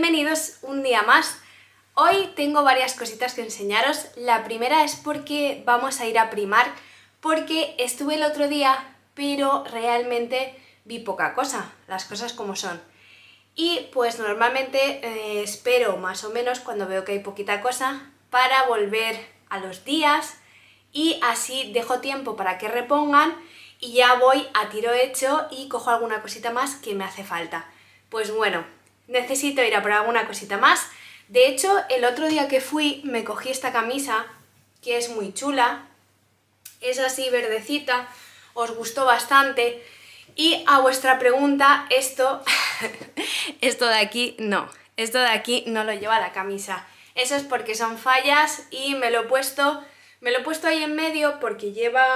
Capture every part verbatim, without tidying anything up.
bienvenidos un día más. Hoy tengo varias cositas que enseñaros. La primera es porque vamos a ir a Primark, porque estuve el otro día, pero realmente vi poca cosa, las cosas como son. Y pues normalmente eh, espero más o menos cuando veo que hay poquita cosa para volver a los días y así dejo tiempo para que repongan y ya voy a tiro hecho y cojo alguna cosita más que me hace falta. Pues bueno, necesito ir a por alguna cosita más. De hecho, el otro día que fui me cogí esta camisa que es muy chula, es así verdecita, os gustó bastante. Y a vuestra pregunta, esto, esto de aquí no, esto de aquí no lo lleva la camisa. Eso es porque son fallas y me lo he puesto, me lo he puesto ahí en medio porque lleva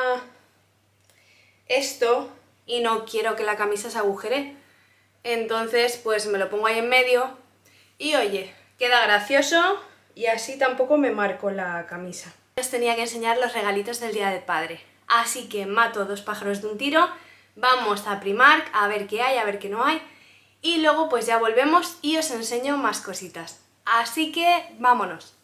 esto y no quiero que la camisa se agujere. Entonces pues me lo pongo ahí en medio y oye, queda gracioso y así tampoco me marco la camisa. Os tenía que enseñar los regalitos del Día del Padre, así que mato dos pájaros de un tiro. Vamos a Primark a ver qué hay, a ver qué no hay y luego pues ya volvemos y os enseño más cositas. Así que vámonos.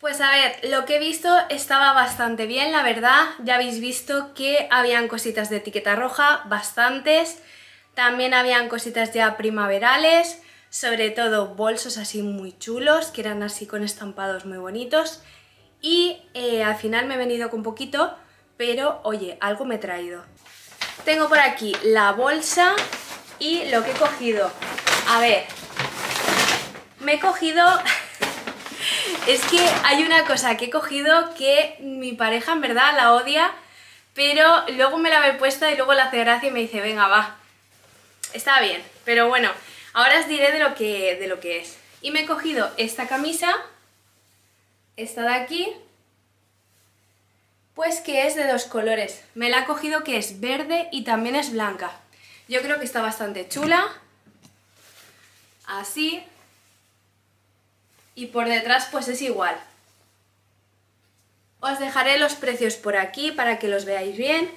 Pues a ver, lo que he visto estaba bastante bien, la verdad. Ya habéis visto que habían cositas de etiqueta roja, bastantes. También habían cositas ya primaverales, sobre todo bolsos así muy chulos, que eran así con estampados muy bonitos. Y eh, al final me he venido con poquito, pero oye, algo me he traído. Tengo por aquí la bolsa y lo que he cogido. A ver, me he cogido... Es que hay una cosa que he cogido que mi pareja en verdad la odia, pero luego me la he puesta y luego le hace gracia y me dice, venga, va. Está bien, pero bueno, ahora os diré de lo que, de lo que es. Y me he cogido esta camisa, esta de aquí, pues que es de dos colores. Me la he cogido que es verde y también es blanca. Yo creo que está bastante chula. Así... Y por detrás pues es igual. Os dejaré los precios por aquí para que los veáis bien.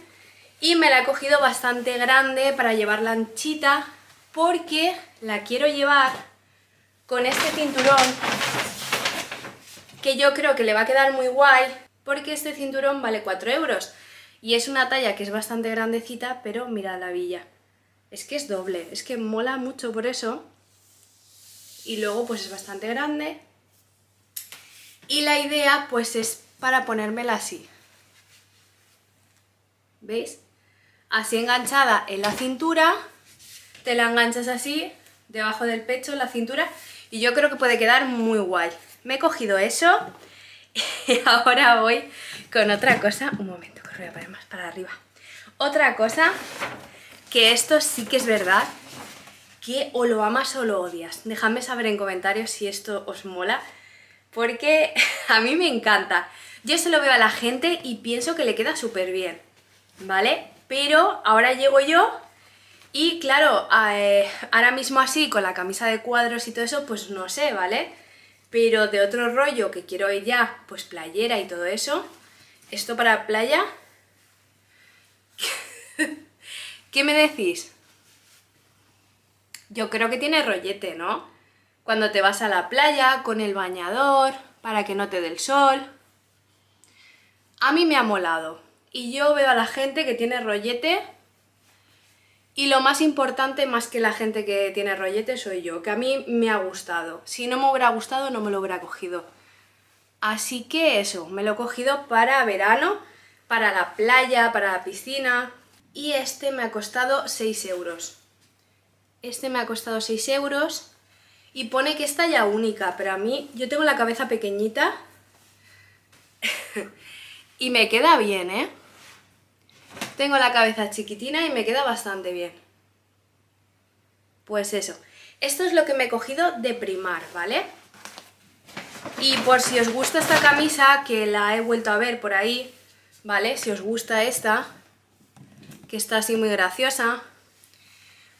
Y me la he cogido bastante grande para llevarla anchita, porque la quiero llevar con este cinturón, que yo creo que le va a quedar muy guay, porque este cinturón vale cuatro euros. Y es una talla que es bastante grandecita, pero mirad la villa. Es que es doble, es que mola mucho por eso. Y luego pues es bastante grande. Y la idea pues es para ponérmela así. ¿Veis? Así enganchada en la cintura. Te la enganchas así, debajo del pecho, en la cintura. Y yo creo que puede quedar muy guay. Me he cogido eso. Y ahora voy con otra cosa. Un momento, que os voy a poner más para arriba. Otra cosa, que esto sí que es verdad, que o lo amas o lo odias. Dejadme saber en comentarios si esto os mola, porque a mí me encanta. Yo se lo veo a la gente y pienso que le queda súper bien, ¿vale? Pero ahora llego yo y claro, eh, ahora mismo así, con la camisa de cuadros y todo eso, pues no sé, ¿vale? Pero de otro rollo que quiero ir ya, pues playera y todo eso, esto para playa, ¿qué me decís? Yo creo que tiene rollete, ¿no? Cuando te vas a la playa con el bañador, para que no te dé el sol. A mí me ha molado. Y yo veo a la gente que tiene rollete. Y lo más importante, más que la gente que tiene rollete, soy yo. Que a mí me ha gustado. Si no me hubiera gustado, no me lo hubiera cogido. Así que eso, me lo he cogido para verano, para la playa, para la piscina. Y este me ha costado seis euros. Este me ha costado seis euros y pone que es talla única, pero a mí, yo tengo la cabeza pequeñita y me queda bien, ¿eh? Tengo la cabeza chiquitina y me queda bastante bien. Pues eso, esto es lo que me he cogido de Primark, ¿vale? Y por si os gusta esta camisa, que la he vuelto a ver por ahí, ¿vale? Si os gusta esta, que está así muy graciosa...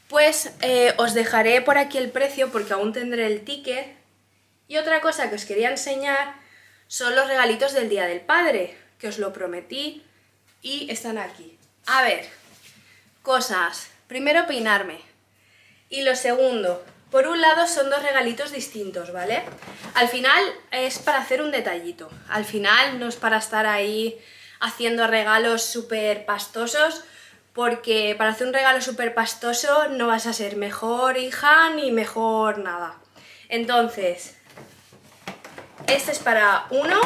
Pues eh, os dejaré por aquí el precio porque aún tendré el ticket. Y otra cosa que os quería enseñar son los regalitos del Día del Padre, que os lo prometí y están aquí. A ver, cosas. Primero, peinarme. Y lo segundo, por un lado son dos regalitos distintos, ¿vale? Al final es para hacer un detallito. Al final no es para estar ahí haciendo regalos súper pastosos, porque para hacer un regalo súper pastoso no vas a ser mejor hija ni mejor nada. Entonces, este es para uno,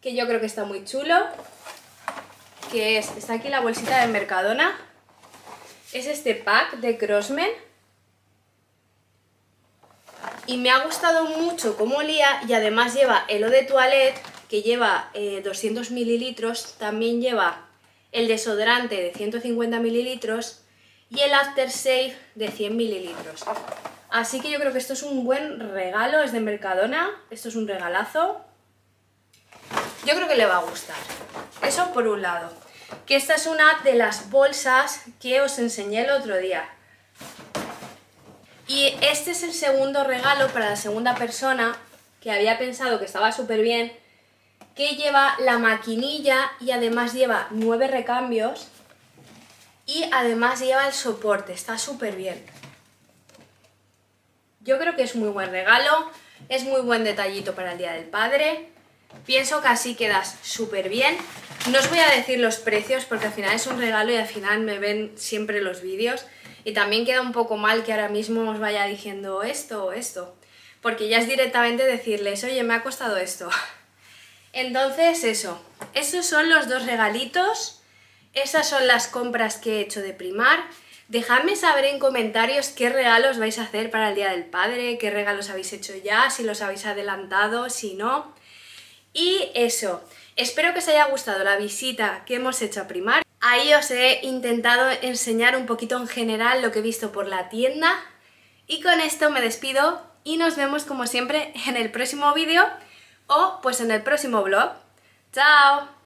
que yo creo que está muy chulo, que es, está aquí la bolsita de Mercadona, es este pack de Crossman. Y me ha gustado mucho cómo olía y además lleva el eau de toilette, que lleva eh, doscientos mililitros, también lleva el desodorante de ciento cincuenta mililitros y el aftershave de cien mililitros. Así que yo creo que esto es un buen regalo, es de Mercadona, esto es un regalazo. Yo creo que le va a gustar, eso por un lado. Que esta es una de las bolsas que os enseñé el otro día. Y este es el segundo regalo para la segunda persona, que había pensado que estaba súper bien, que lleva la maquinilla y además lleva nueve recambios y además lleva el soporte, está súper bien. Yo creo que es muy buen regalo, Es muy buen detallito para el Día del Padre. Pienso que así quedas súper bien. No os voy a decir los precios porque al final es un regalo y al final me ven siempre los vídeos. Y también queda un poco mal que ahora mismo os vaya diciendo esto o esto, porque ya es directamente decirles, oye, me ha costado esto. Entonces eso, esos son los dos regalitos, esas son las compras que he hecho de Primark. Dejadme saber en comentarios qué regalos vais a hacer para el Día del Padre, qué regalos habéis hecho ya, si los habéis adelantado, si no. Y eso, espero que os haya gustado la visita que hemos hecho a Primark. Ahí os he intentado enseñar un poquito en general lo que he visto por la tienda. Y con esto me despido y nos vemos como siempre en el próximo vídeo o pues en el próximo vlog. ¡Chao!